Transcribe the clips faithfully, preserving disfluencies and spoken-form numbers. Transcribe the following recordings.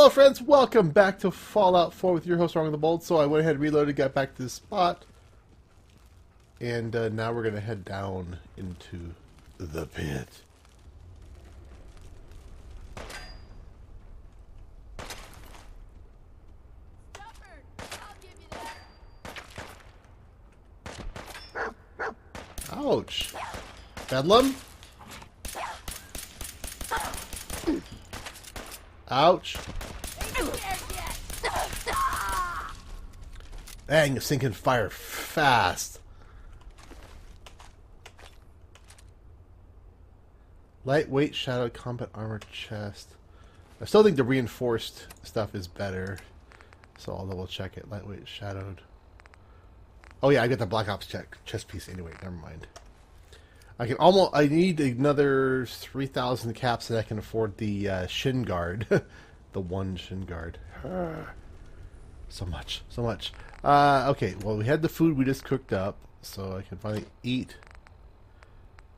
Hello friends, welcome back to Fallout four with your host Rongo the Bold. So I went ahead and reloaded, got back to the spot. And uh, now we're going to head down into the pit. Ouch. Bedlam. Ouch. Dang, you're sinking fire fast. Lightweight shadow combat armor chest. I still think the reinforced stuff is better. So I'll double check it. Lightweight shadowed. Oh yeah, I got the Black Ops check chest piece anyway, never mind. I can almost I need another three thousand caps that I can afford the uh, shin guard. The one shin guard. So much, so much. Uh, okay, well we had the food we just cooked up, so I can finally eat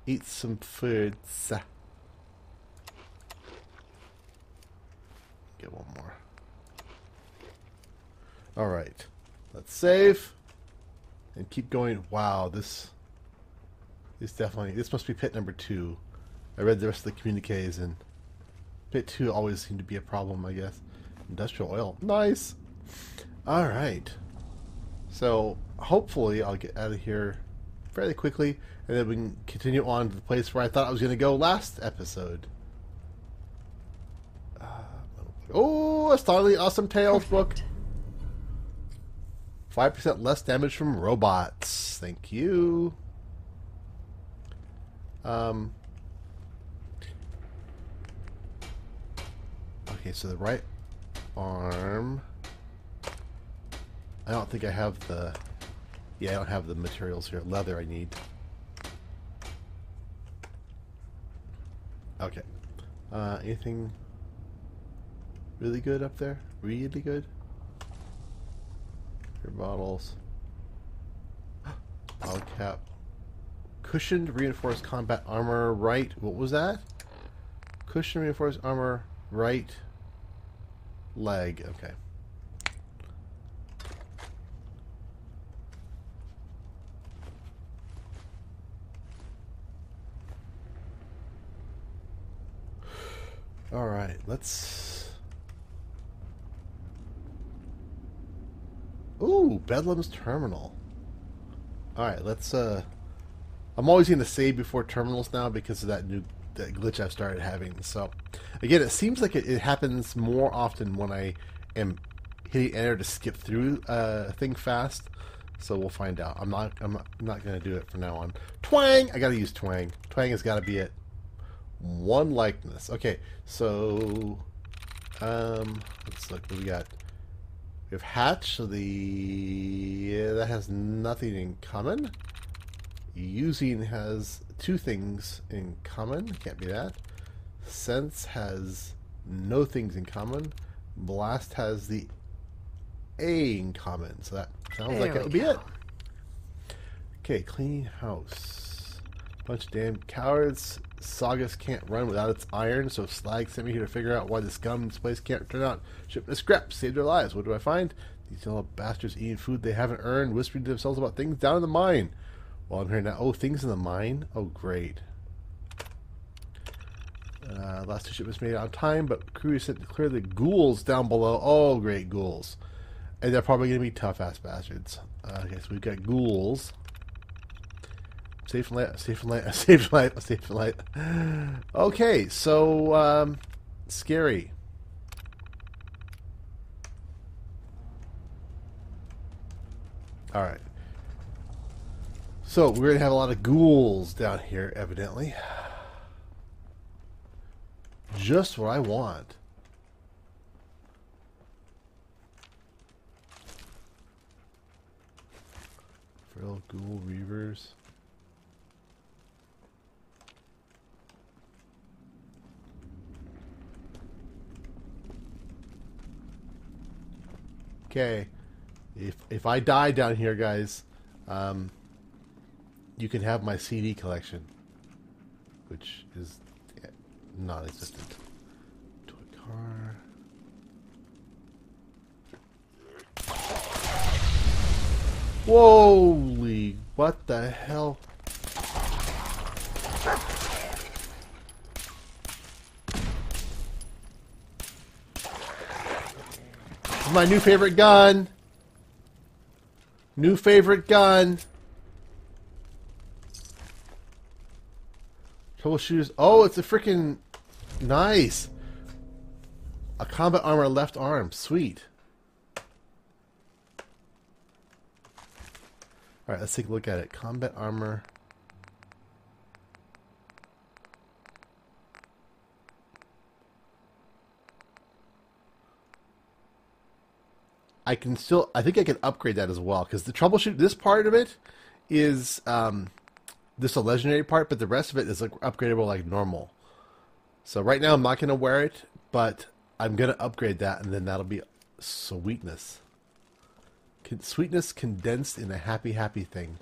eat some foods. Get one more. Alright. Let's save. And keep going. Wow, this is definitely... This must be pit number two. I read the rest of the communiques, and pit two always seemed to be a problem, I guess. Industrial oil. Nice! Alright. So, hopefully I'll get out of here fairly quickly, and then we can continue on to the place where I thought I was going to go last episode. Uh, oh, astonishingly awesome Tales book! five percent less damage from robots. Thank you. Um, okay, so the right arm. I don't think I have the... Yeah, I don't have the materials here. Leather I need. Okay. Uh, anything really good up there? Really good? Your bottles. Bottle cap. Cushioned reinforced combat armor, right. What was that? Cushioned reinforced armor, right leg. Okay. Alright, let's... Ooh, Bedlam's Terminal. Alright, let's, uh... I'm always going to save before terminals now because of that new that glitch I've started having. So, again, it seems like it, it happens more often when I am hitting enter to skip through uh, a thing fast. So we'll find out. I'm not I'm not, not going to do it from now on. Twang! I got to use Twang. Twang has got to be it. One likeness. Okay, so... Um, let's look what we got. We have hatch, so the yeah, that has nothing in common. Using has two things in common. Can't be that. Sense has no things in common. Blast has the A in common. So that sounds there like that would be it. Okay, clean house. Bunch of damn cowards. Saugus can't run without its iron, so Slag sent me here to figure out why this scum in this place can't turn out. Shipment of scrap saved their lives. What do I find? These little bastards eating food they haven't earned, whispering to themselves about things down in the mine. Well, I'm hearing now. Oh, things in the mine? Oh, great. Uh, last two shipments made it on time, but crew is sent to clear the ghouls down below. Oh, great ghouls. And they're probably going to be tough-ass bastards. Uh, okay, so we've got ghouls. Safe and light, safe and light, safe and light, safe and light. Okay, so, um, scary. Alright. So, we're going to have a lot of ghouls down here, evidently. Just what I want. Frill ghoul reavers. Okay, if, if I die down here, guys, um, you can have my C D collection, which is non-existent. Toy car. Holy, what the hell? My new favorite gun. New favorite gun. Couple shoes. Oh, it's a freaking nice. A combat armor left arm. Sweet. Alright, let's take a look at it. Combat armor. I can still, I think I can upgrade that as well, because the troubleshoot, this part of it is um, this a legendary part, but the rest of it is like upgradable like normal. So right now I'm not going to wear it, but I'm going to upgrade that, and then that'll be sweetness. Con sweetness condensed in a happy, happy thing.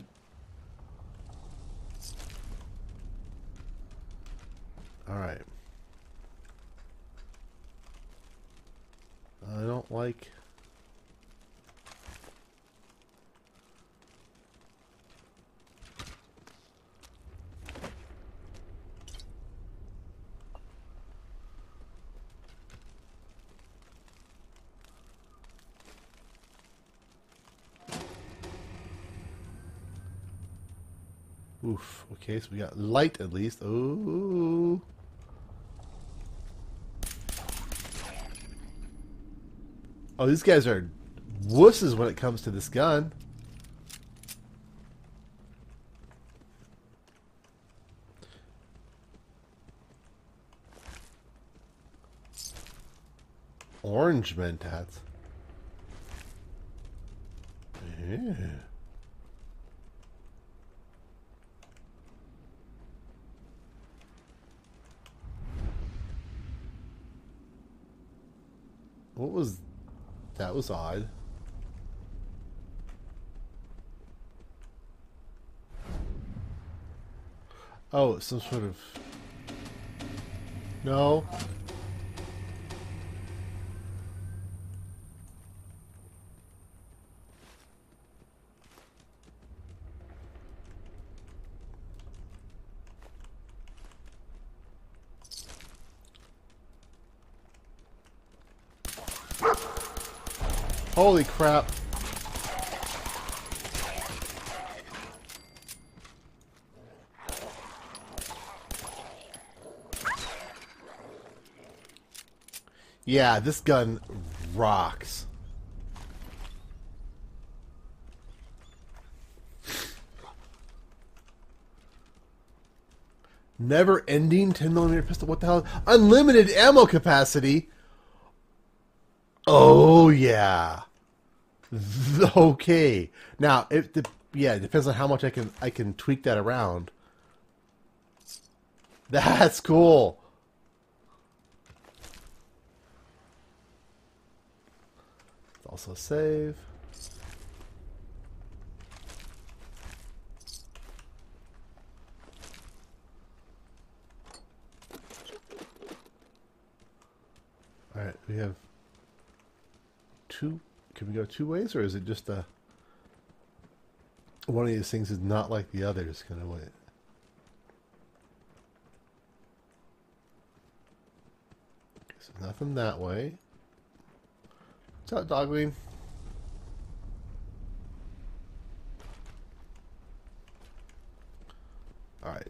Alright. I don't like... Oof. Okay, so we got light at least. Ooh. Oh, these guys are wusses when it comes to this gun. Orange mentats. Yeah. What was... that was odd. Oh, it's some sort of... No. Holy crap. Yeah, this gun rocks. Never ending ten millimeter pistol. What the hell? Unlimited ammo capacity. Oh, yeah. Okay. Now, it de yeah, it depends on how much I can I can tweak that around. That's cool. Also save. All right, we have two. Can we go two ways, or is it just a one of these things is not like the others kind of way? Okay, so nothing that way. What's up, Dogwing? All right.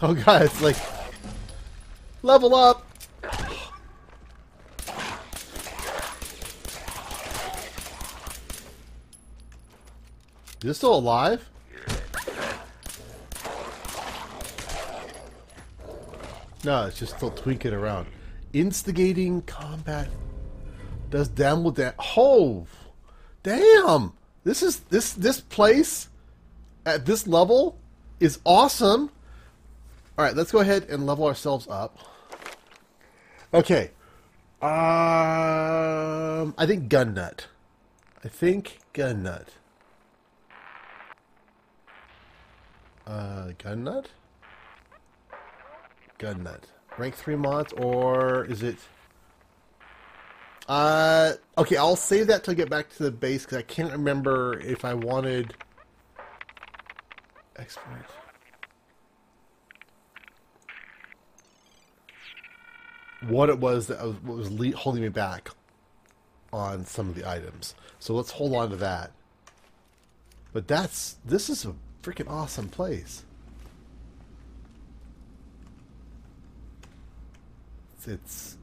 Oh god, it's like... Level up! You're still alive? No, it's just still tweaking around. Instigating combat does damage that. Oh! Damn! This is... This, this place at this level is awesome! Alright, let's go ahead and level ourselves up. Okay. Um, I think Gunnut. I think Gunnut. Uh, Gunnut? Gunnut. Rank three mods, or is it... Uh, okay, I'll save that till I get back to the base, because I can't remember if I wanted... Expert. What it was that was, what was le holding me back on some of the items. So let's hold on to that. But that's... This is a freaking awesome place. It's... it's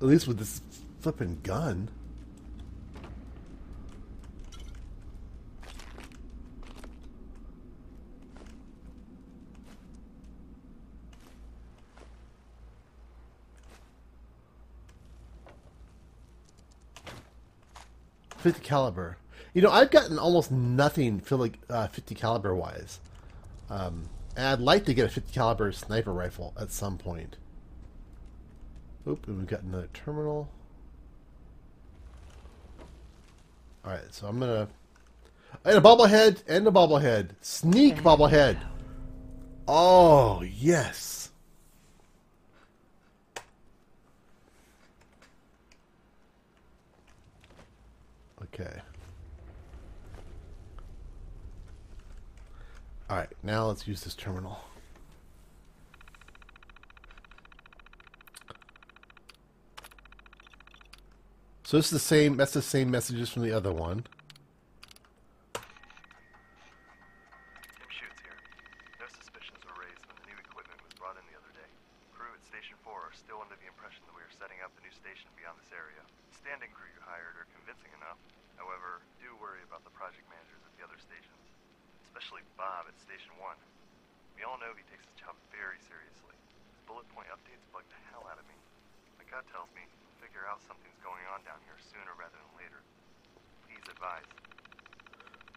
at least with this flipping gun. fifty caliber. You know, I've gotten almost nothing fifty caliber wise. Um, and I'd like to get a fifty caliber sniper rifle at some point. Oop, and we've got another terminal. Alright, so I'm gonna... And a bobblehead, and a bobblehead. Sneak bobblehead! Oh, yes! Okay. Alright, now let's use this terminal. So this is the same, that's the same messages from the other one.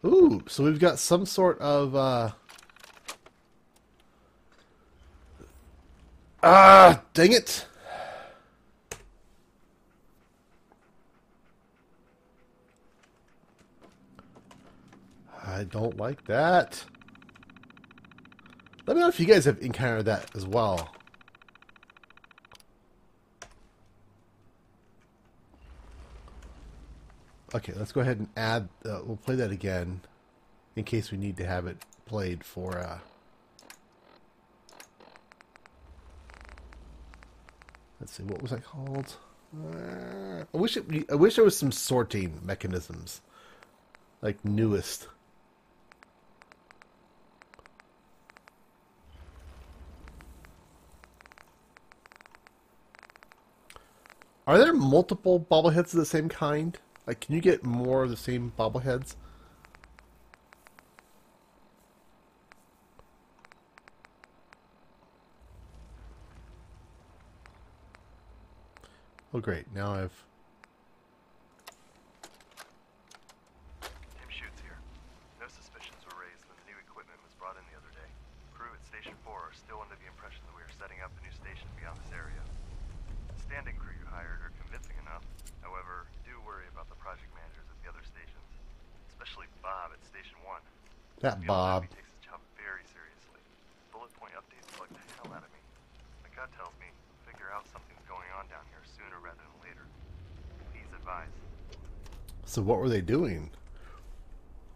Ooh, so we've got some sort of, uh... Ah, dang it! I don't like that. Let me know if you guys have encountered that as well. Okay, let's go ahead and add, uh, we'll play that again in case we need to have it played for, uh... Let's see, what was that called? Uh, I wish it, I wish there was some sorting mechanisms. Like, newest. Are there multiple bobbleheads of the same kind? Like, can you get more of the same bobbleheads? Oh, great. Now I've... Tim Shoots here. No suspicions were raised when the new equipment was brought in the other day. Crew at Station four are still under the impression that we are setting up a new station beyond this area. The standing crew you hired are convincing enough. However, do worry about the project managers at the other stations, especially Bob at Station one. That Bob. He takes his job very seriously. Bullet point updates bug the hell out of me. My gut tells me figure out something's going on down here sooner rather than later. Please advise. So what were they doing?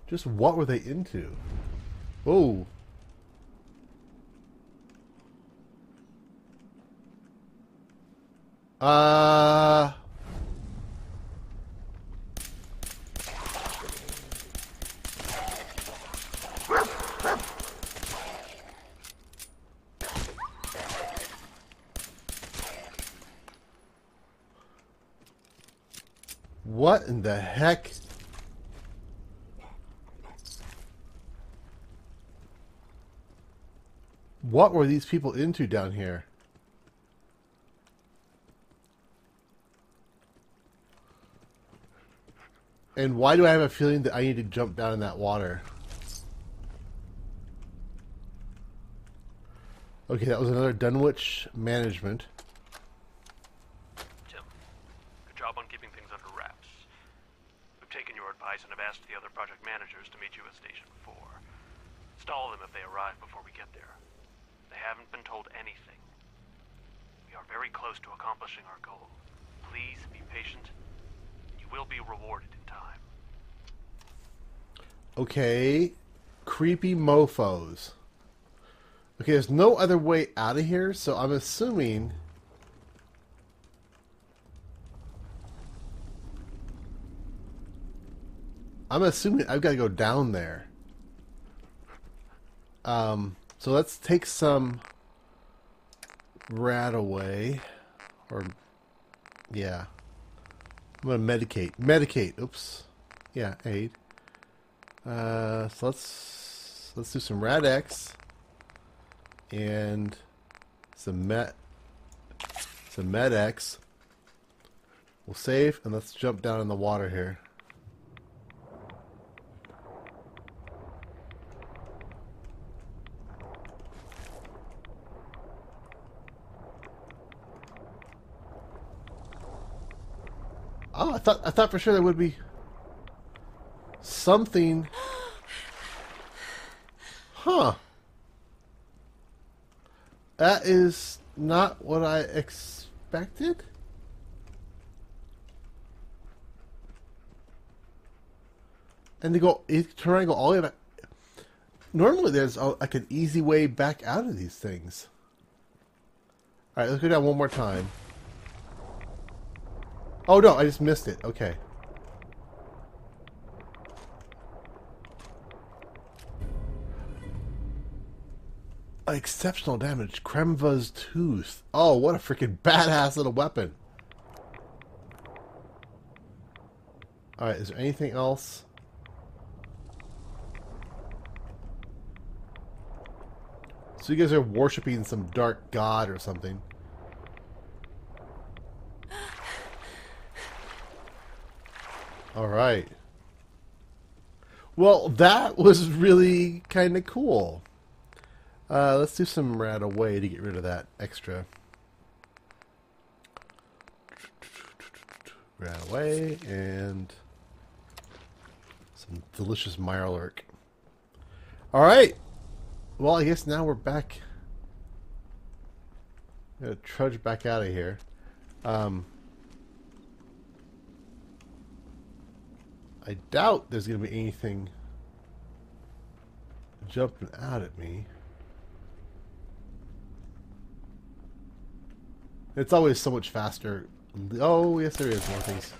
Just what were they into? Oh. Uh... What in the heck? What were these people into down here? And why do I have a feeling that I need to jump down in that water? Okay, that was another Dunwich management. job on keeping things under wraps. We've taken your advice and have asked the other project managers to meet you at Station four. Stall them if they arrive before we get there. They haven't been told anything. We are very close to accomplishing our goal. Please be patient. You will be rewarded in time. Okay. Creepy mofos. Okay, there's no other way out of here, so I'm assuming... I'm assuming I've got to go down there. Um, so let's take some rat away. Or, yeah. I'm going to medicate. Medicate. Oops. Yeah, aid. Uh, so let's, let's do some rat X. And some Met, some Med-X. We'll save and let's jump down in the water here. Oh, I thought I thought for sure there would be something, huh? That is not what I expected. And to go, turn around and go all the way back. Normally there's a, like an easy way back out of these things. Alright, let's go down one more time. Oh no, I just missed it. Okay. Exceptional damage. Kremva's Tooth. Oh, what a freaking badass little weapon. Alright, is there anything else? So you guys are worshipping some dark god or something. Alright. Well, that was really kind of cool. Uh, let's do some rat away to get rid of that extra. Rat away and some delicious Mirelurk. Alright! Well, I guess now we're back. I'm gonna trudge back out of here. Um, I doubt there's gonna be anything jumping out at me. It's always so much faster. Oh, yes, there is more things.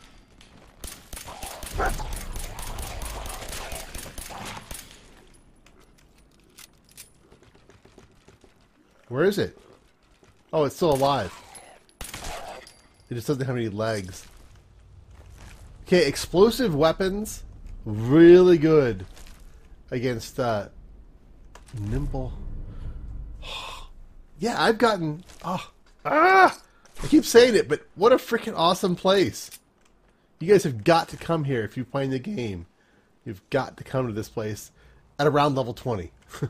Where is it? Oh, it's still alive. It just doesn't have any legs. Okay, explosive weapons. Really good against uh, nimble. Yeah, I've gotten... Oh, ah! I keep saying it, but what a freaking awesome place. You guys have got to come here if you're playing the game. You've got to come to this place at around level twenty. So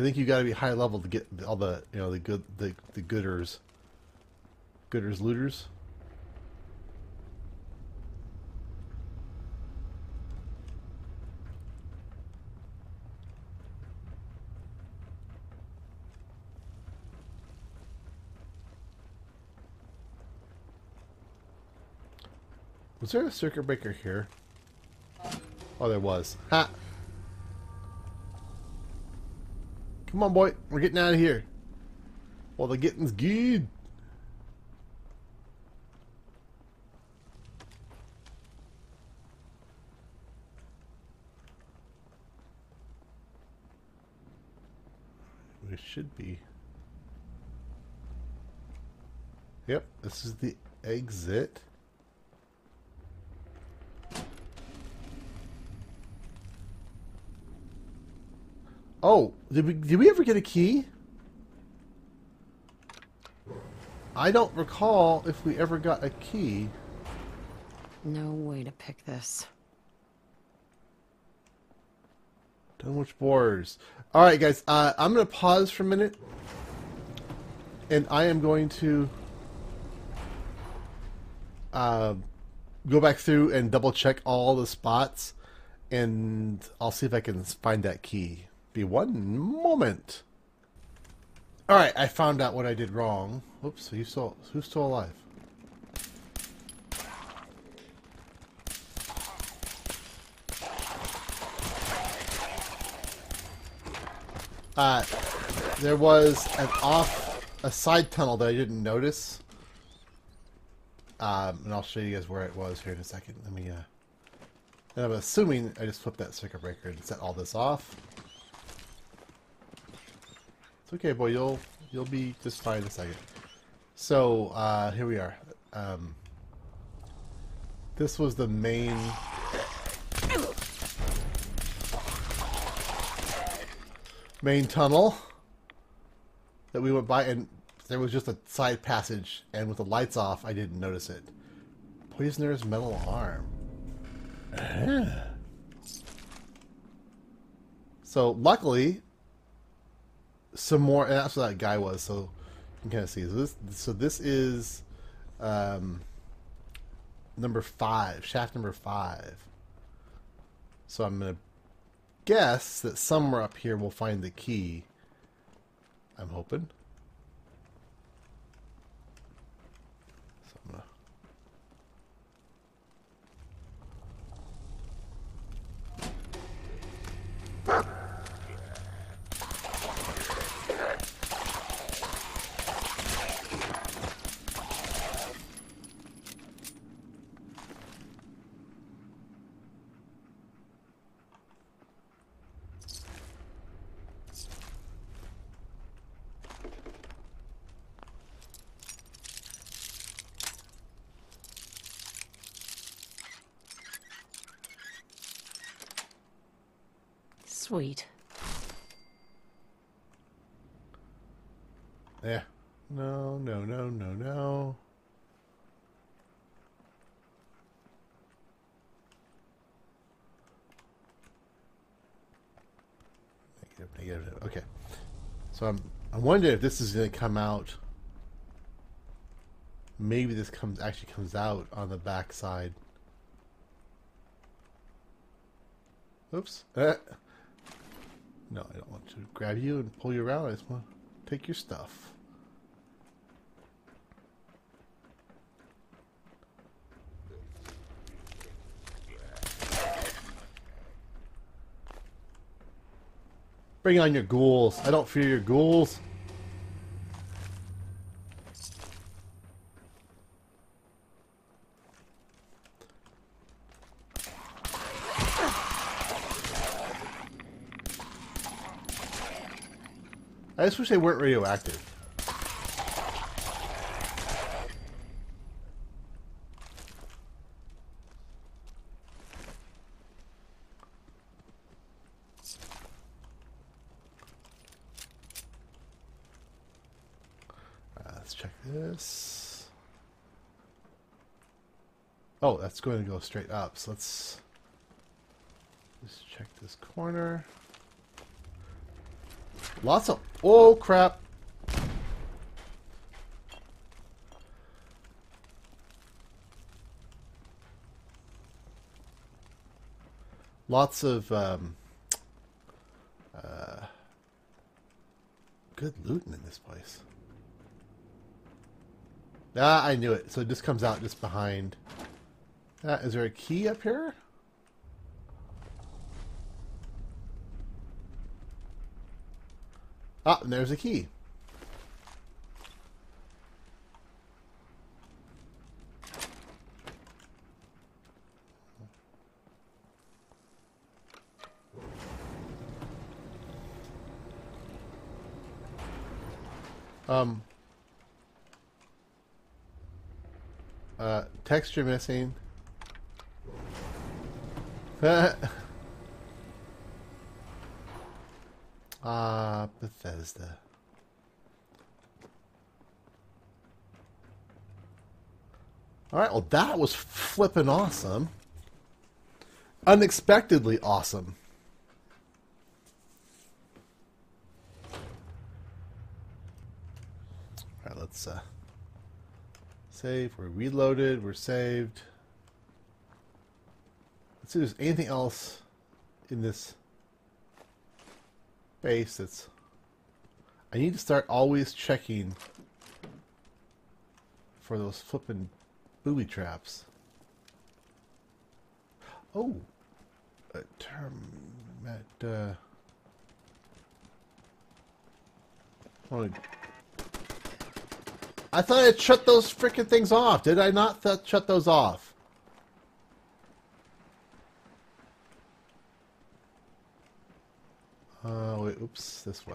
I think you got to be high level to get all the, you know, the good, the, the gooders. Gooders, looters. Was there a circuit breaker here? Oh, there was. Ha! Come on, boy. We're getting out of here. Well, the getting's good. We should be. Yep, this is the exit. Oh, did we, did we ever get a key? I don't recall if we ever got a key. No way to pick this. Dunwich borders. Alright guys, uh, I'm going to pause for a minute. And I am going to uh, go back through and double check all the spots, and I'll see if I can find that key. Be one moment. All right, I found out what I did wrong. Oops, who's still, who's still alive? Uh, there was an off, a side tunnel that I didn't notice. Um, and I'll show you guys where it was here in a second. Let me, uh, and I'm assuming I just flipped that circuit breaker and set all this off. It's okay, boy, you'll, you'll be just fine in a second. So, uh, here we are. Um, this was the main... main tunnel that we went by, and there was just a side passage, and with the lights off I didn't notice it. Poisoner's metal arm. So luckily some more, and that's what that guy was, so you can kind of see. So this, so this is um, number five, shaft number five. So I'm gonna guess that somewhere up here we'll find the key. I'm hoping. So I'm gonna... Sweet. Yeah. No, no, no, no, no. Negative, negative. Okay. So I'm I wonder if this is gonna come out. Maybe this comes actually comes out on the back side. Oops. Uh. No, I don't want to grab you and pull you around. I just want to take your stuff. Bring on your ghouls. I don't fear your ghouls. I just wish they weren't radioactive. Uh, let's check this. Oh, that's going to go straight up. So let's just check this corner. Lots of... Oh, crap. Lots of um, uh, good looting in this place. Ah, I knew it. So it just comes out just behind. Ah, is there a key up here? Ah, and there's a key. Um. Uh, texture missing. Ah, uh, Bethesda. Alright, well that was flippin' awesome. Unexpectedly awesome. Alright, let's uh, Save. We're reloaded. We're saved. Let's see if there's anything else in this base that's... I need to start always checking for those flippin' booby traps. Oh! A term... At, uh... Oh, I thought I'd shut those frickin' things off. Did I not th shut those off? Uh, wait, oops, this way.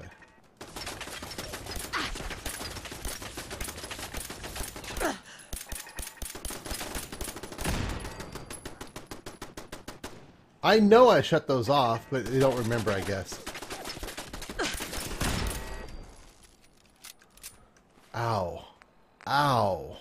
I know I shut those off, but they don't remember, I guess. Ow. Ow.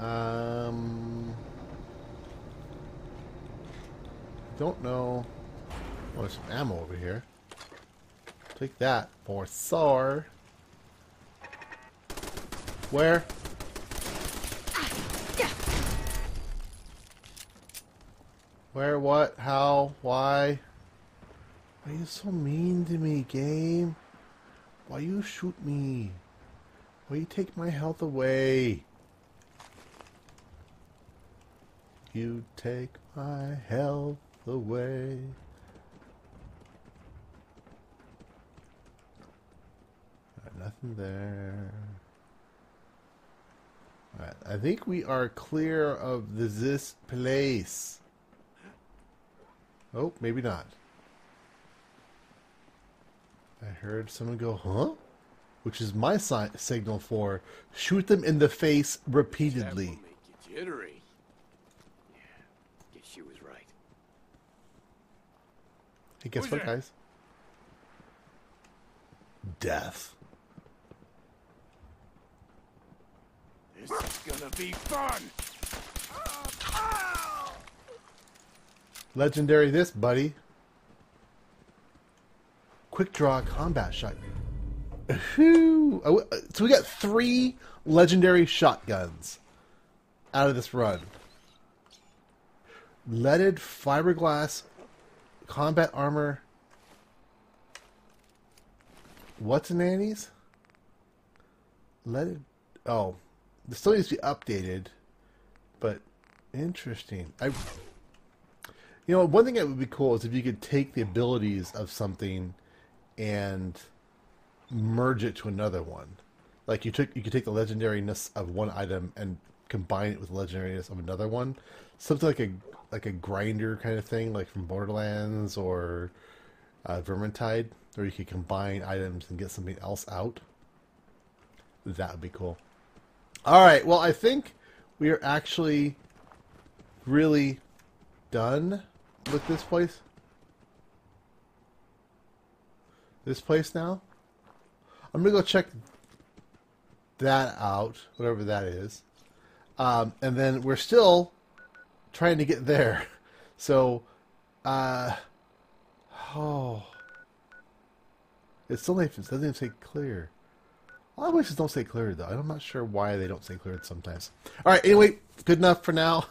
Um, don't know. Oh, there's some ammo over here. Take that, for S A R. Where? Where, what, how, why? Why are you so mean to me, game? Why you shoot me? Why you take my health away? You take my health away. Right, nothing there. Alright, I think we are clear of the, this place. Oh, maybe not. I heard someone go, huh? Which is my si- signal for shoot them in the face repeatedly. That will make you jittery. She was right. Hey, guess what, guys? Death. This is gonna be fun. Legendary, this buddy. Quick draw combat shotgun. So we got three legendary shotguns out of this run. Leaded fiberglass combat armor. What's in nannies? Leaded. Oh, this still needs to be updated, but interesting. I, you know, one thing that would be cool is if you could take the abilities of something and merge it to another one. Like you took, you could take the legendariness of one item and combine it with the legendariness of another one. Something like a like a grinder kind of thing, like from Borderlands or uh, Vermintide, where you could combine items and get something else out. That would be cool. Alright, well I think we are actually really done with this place. This place now. I'm going to go check that out, whatever that is. Um, and then we're still trying to get there, so uh oh, it's still it doesn't even say clear. A lot of places don't say clear though. I'm not sure why they don't say cleared sometimes. All right, anyway, good enough for now.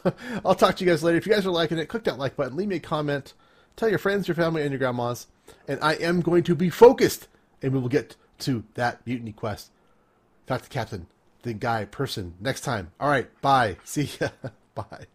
I'll talk to you guys later. If you guys are liking it, click that like button, leave me a comment, tell your friends, your family, and your grandmas. And I am going to be focused, and we will get to that mutiny quest. Talk to Captain, the guy, person next time. All right, bye. See ya. Bye.